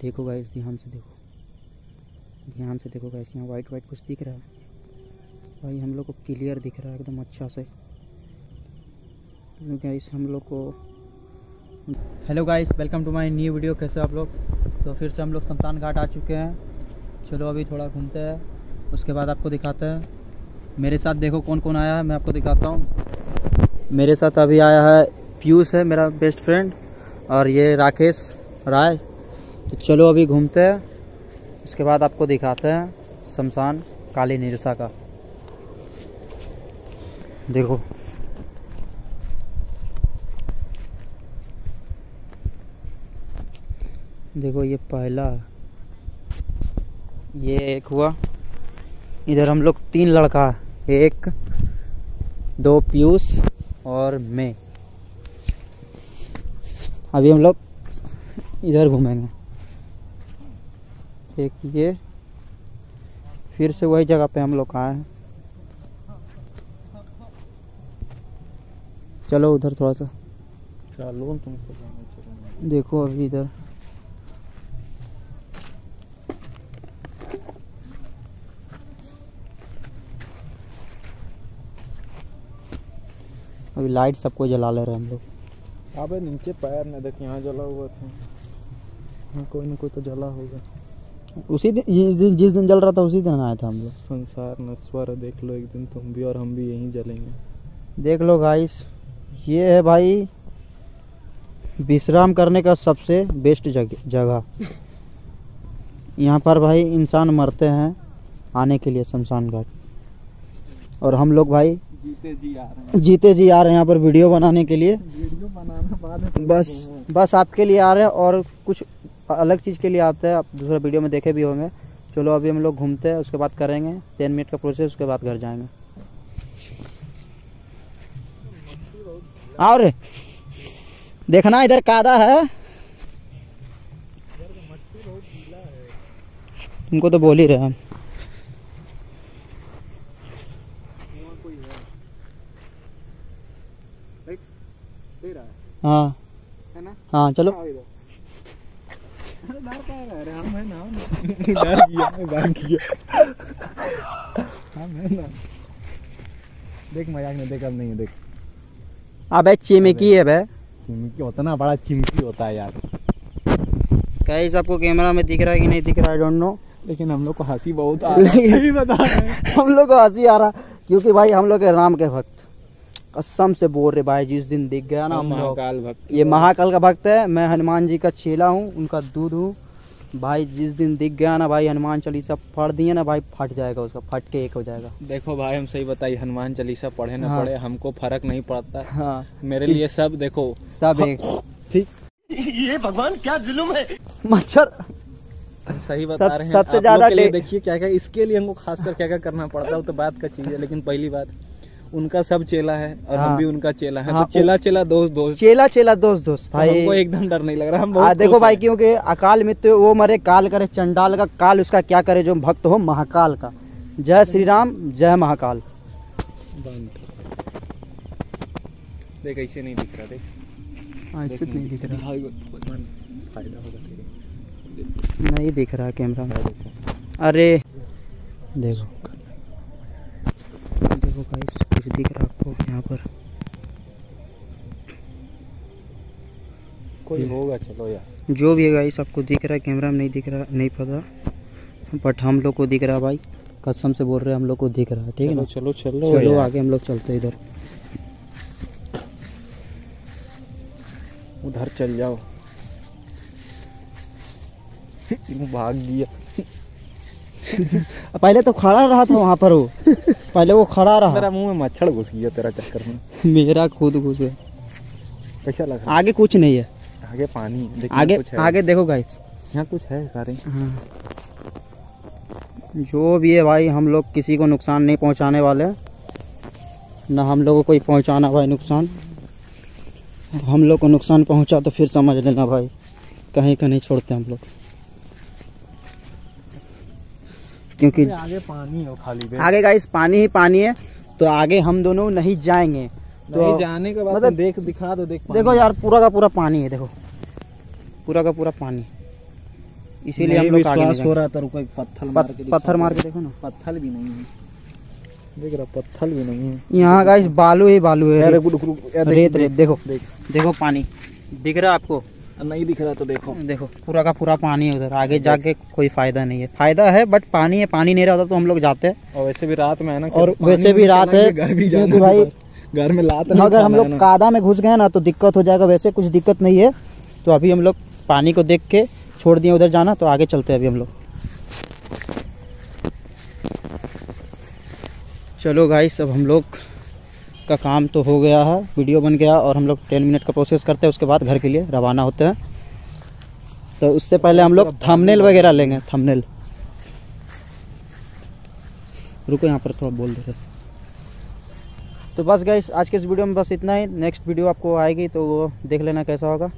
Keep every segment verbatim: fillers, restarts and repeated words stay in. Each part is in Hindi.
देखो गाइस, ध्यान से देखो, ध्यान से देखो गाइस, यहाँ वाइट वाइट कुछ दिख रहा है भाई, हम लोग को क्लियर दिख रहा है एकदम अच्छा से गाइस हम लोग को। Hello guys, welcome to my new video. कैसे आप लोग? तो फिर से हम लोग शमशान घाट आ चुके हैं। चलो अभी थोड़ा घूमते हैं, उसके बाद आपको दिखाते हैं। मेरे साथ देखो कौन कौन आया है, मैं आपको दिखाता हूँ। मेरे साथ अभी आया है पीयूष, है मेरा बेस्ट फ्रेंड, और ये राकेश राय। तो चलो अभी घूमते हैं, उसके बाद आपको दिखाते हैं शमशान काली निरसा का। देखो देखो ये पहला, ये एक हुआ। इधर हम लोग तीन लड़का, एक दो पीयूष और मैं। अभी हम लोग इधर घूमेंगे। एक ये फिर से वही जगह पे हम लोग आए हैं। चलो उधर थोड़ा सा चलो तुमको। देखो अभी इधर अभी लाइट सबको जला ले रहे हैं हम लोग। अबे नीचे पैर नहीं, देख यहाँ जला हुआ था। हाँ, कोई ना कोई तो जला होगा। उसी दिन जिस दिन जिस दिन जल रहा था उसी दिन आया था हम लोग। संसार नश्वर, देख लो एक दिन तुम भी और हम भी यहीं जलेंगे। देख लो गाइस, ये है भाई विश्राम करने का सबसे बेस्ट जगह। यहाँ पर भाई इंसान मरते हैं आने के लिए शमशान घाट, और हम लोग भाई जीते जी आ रहे हैं, जीते जी आ रहे हैं यहाँ पर वीडियो बनाने के लिए। वीडियो बनाना बाद में, बस बस आपके लिए आ रहे हैं, और कुछ अलग चीज़ के लिए आते हैं, आप दूसरे वीडियो में देखे भी होंगे। चलो अभी हम लोग घूमते हैं, उसके बाद करेंगे टेन मिनट का प्रोसेस, उसके बाद घर जाएंगे। और देखना इधर कादा है, तुमको तो बोल ही रहे हम। हाँ है ना? हाँ चलो देख, मजाक में देख, अब नहीं देख। अबे चिमकी है बे, चिमकी उतना बड़ा चिमकी होता है यार। गाइस आपको कैमरा में दिख रहा है कि नहीं दिख रहा है, आई डोंट नो, लेकिन हम लोग को हंसी बहुत आ रहा है। बता हम लोग को हंसी आ रहा क्योंकि भाई हम लोग राम के भक्त, कसम से बोल रहे भाई, जिस दिन दिख गया ना हम लोग, ये महाकाल का भक्त है, मैं हनुमान जी का चेला हूँ, उनका दूध हूँ भाई। जिस दिन दिख गया ना भाई, हनुमान चालीसा पढ़ दिए ना भाई, फट जाएगा उसका, फट के एक हो जाएगा। देखो भाई हम सही बताइए, हनुमान चालीसा पढ़े ना, हाँ। पढ़े हमको फर्क नहीं पड़ता। हाँ। मेरे लिए सब देखो सब एक, ठीक। ये भगवान क्या जुल्म है, मच्छर सही बता रहे हैं। सबसे ज्यादा देखिए क्या क्या, इसके लिए हमको खासकर क्या क्या करना पड़ता है, तो बात का चीज है। लेकिन पहली बात, उनका सब चेला है और हाँ, हम भी उनका चेला है। हाँ, तो चेला चेला दोस्त दोस्त, चेला चेला दोस्त दोस्त भाई, हमको एकदम डर नहीं लग रहा। हम आ, देखो भाई, क्योंकि अकाल मृत्यु वो मरे, काल करे चंडाल का, काल उसका क्या करे जो भक्त हो महाकाल का। जय श्री राम, जय महाकाल। देख ऐसे नहीं दिख रहा, देख ऐसे नहीं दिख रहा, फायदा होगा, नहीं दिख रहा कैमरा में। अरे देखो देखो गाइस, कुछ दिख रहा आपको यहाँ पर? कोई होगा, चलो यार जो भी है गाइस, आपको दिख रहा है, कैमरा में नहीं दिख रहा, नहीं पता, बट हम लोग को दिख रहा भाई, कसम से बोल रहे हैं, हम लोग को दिख रहा है। ठीक है ना, चलो चलो चलो आगे हम लोग चलते, इधर उधर चल जाओ। भाग गया। पहले तो खड़ा रहा था वहाँ पर, वो पहले वो खड़ा रहा, मेरा मुंह में मच्छर घुस गया तेरा चक्कर में। मेरा खुद घुसे। कैसा लग रहा? आगे कुछ नहीं है, आगे पानी, लेकिन आगे कुछ है। आगे देखो गाइस, यहाँ कुछ है सारे। हाँ। जो भी है भाई, हम लोग किसी को नुकसान नहीं पहुँचाने वाले, ना हम लोगों को कोई पहुँचाना भाई नुकसान। हम लोग को नुकसान पहुँचा तो फिर समझ लेना भाई, कहीं का नहीं छोड़ते हम लोग, क्योंकि आगे पानी हो खाली, आगे गाइस पानी ही पानी है। तो आगे हम दोनों नहीं जाएंगे, तो नहीं जाने के बाद मतलब देख, दिखा दो, देख देखो यार, पूरा का पूरा पानी है, देखो पूरा का पूरा पानी। इसीलिए हम लोग विश्वास हो रहा था। रुको, पत्थर मार के पत्थर मार के देखो ना, पत्थर भी नहीं है, देख रहा, पत्थर भी नहीं है। यहाँ गाइस बालू ही बालू है, रेत रेत। देखो देखो पानी दिख रहा है आपको? नहीं दिख रहा तो देखो, देखो पूरा का पूरा पानी है उधर। आगे जाके कोई फायदा नहीं है, फायदा है बट पानी है, पानी नहीं रहता तो हम लोग जाते हैं। और वैसे भी रात में है ना, और वैसे भी रात है क्योंकि भाई घर में लात, अगर हम लोग कादा में घुस गए ना तो दिक्कत हो जाएगा। वैसे कुछ दिक्कत नहीं है, तो अभी हम लोग पानी को देख के छोड़ दिए उधर जाना, तो आगे चलते हैं अभी हम लोग। चलो गाइस, अब हम लोग का काम तो हो गया है, वीडियो बन गया और हम लोग टेन मिनट का प्रोसेस करते हैं, उसके बाद घर के लिए रवाना होते हैं। तो उससे पहले हम लोग थंबनेल वगैरह लेंगे, थंबनेल। रुको यहाँ पर थोड़ा बोल दे रहे। तो बस गाइस, आज के इस वीडियो में बस इतना ही। नेक्स्ट वीडियो आपको आएगी तो वो देख लेना कैसा होगा।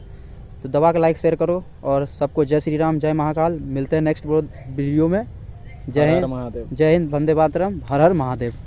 तो दबा के लाइक शेयर करो और सबको जय श्री राम, जय महाकाल। मिलते हैं नेक्स्ट वीडियो में। जय हिंद, जय हिंद, वंदे मातरम, हर हर महादेव।